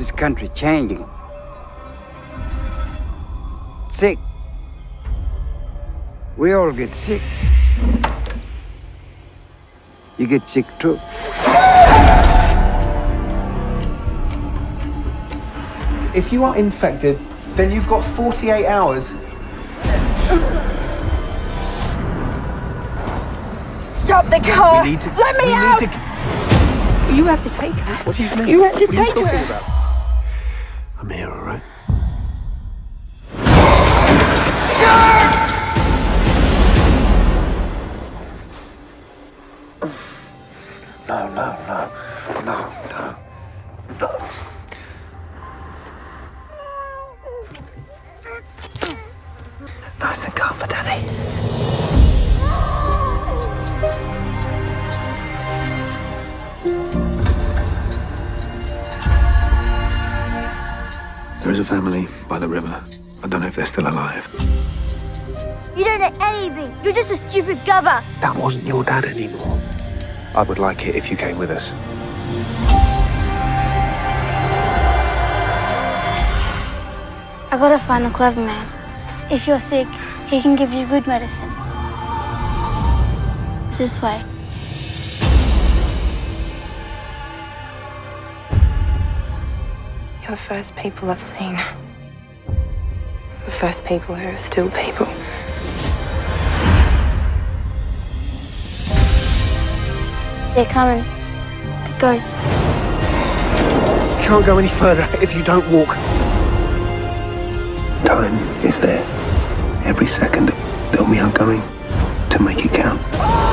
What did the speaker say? this country changing. Sick. We all get sick. You get sick too. If you are infected, then you've got 48 hours. Stop the car! Let me out! You have to take her. What do you mean? You have to take her. What are you talking about? I'm here, all right? No. Nice and calm for Daddy. There is a family by the river. I don't know if they're still alive. You don't know anything. You're just a stupid gubber. That wasn't your dad anymore. I would like it if you came with us. I gotta find the clever man. If you're sick, he can give you good medicine. It's this way. You're the first people I've seen. The first people who are still people. They're coming. The ghosts. You can't go any further if you don't walk. Time is there. Every second that we are going to make it count.